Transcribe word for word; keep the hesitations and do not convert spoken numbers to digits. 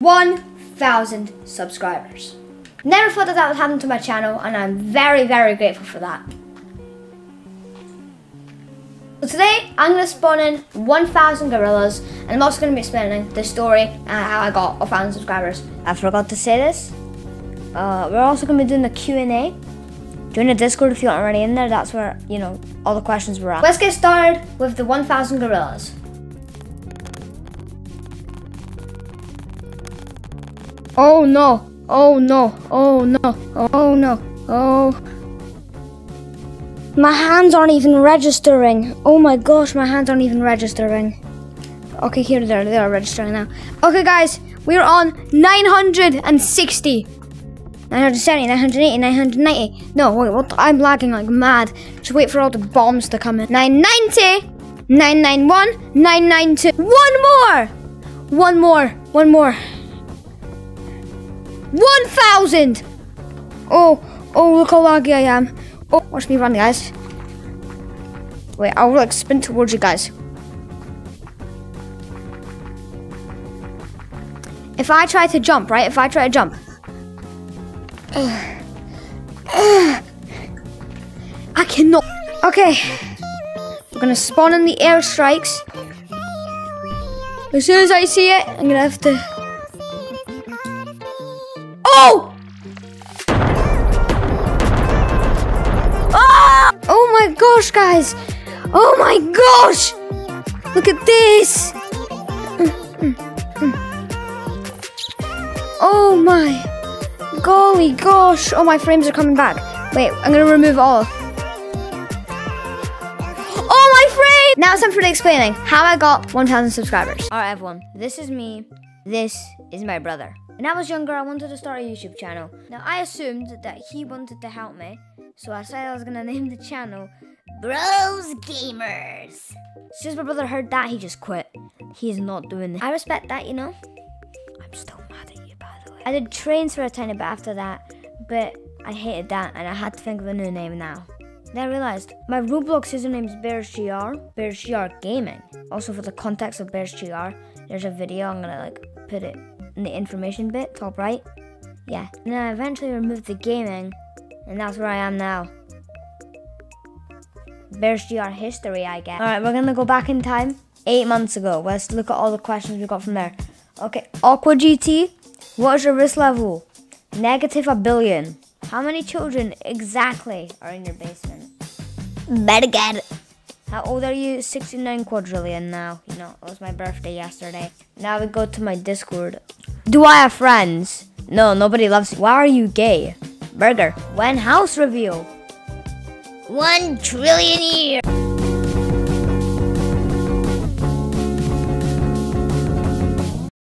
one thousand subscribers. Never thought that that would happen to my channel, and I'm very, very grateful for that. So today, I'm going to spawn in one thousand gorillas, and I'm also going to be explaining the story and how I got one thousand subscribers. I forgot to say this. Uh, we're also going to be doing the Q and A. Join the Discord if you aren't already in there. That's where, you know, all the questions were at. Let's get started with the one thousand gorillas. Oh no, oh no, oh no, oh no, oh. My hands aren't even registering. Oh my gosh, my hands aren't even registering. Okay, here they are, they are registering now. Okay guys, we're on nine hundred sixty. nine hundred seventy, nine hundred eighty, nine hundred ninety. No, wait, what? I'm lagging like mad. Just wait for all the bombs to come in. nine ninety, nine ninety-one, nine ninety-two. One more! One more, one more. one thousand! Oh, oh, look how laggy I am. Oh, watch me run, guys. Wait, I'll like spin towards you guys. If I try to jump, right? If I try to jump. Uh, uh, I cannot. Okay. We're gonna spawn in the airstrikes. As soon as I see it, I'm gonna have to. Oh! Ah! Oh my gosh, guys! Oh my gosh! Look at this! Mm, mm, mm. Oh my golly gosh! Oh, my frames are coming back. Wait, I'm gonna remove all. Oh my frame! Now it's time for explaining how I got one thousand subscribers. All right, everyone. This is me. This is my brother. When I was younger, I wanted to start a YouTube channel. Now, I assumed that he wanted to help me, so I decided I was gonna name the channel Bros Gamers. As soon as my brother heard that, he just quit. He's not doing this. I respect that, you know? I'm still mad at you, by the way. I did trains for a tiny bit after that, but I hated that, and I had to think of a new name now. Then I realized my Roblox username is BearsGR, BearsGR Gaming. Also, for the context of BearsGR, there's a video, I'm gonna like put it in the information bit, top right. Yeah, and then I eventually removed the gaming, and that's where I am now. BearsGR history, I guess. All right, we're gonna go back in time, eight months ago. Let's look at all the questions we got from there. Okay, Aqua G T, what is your risk level? Negative a billion. How many children exactly are in your basement? Better get it. How old are you? sixty-nine quadrillion now. You know, it was my birthday yesterday. Now we go to my Discord. Do I have friends? No, nobody loves you. Why are you gay? Burger. When house reveal? One trillion years.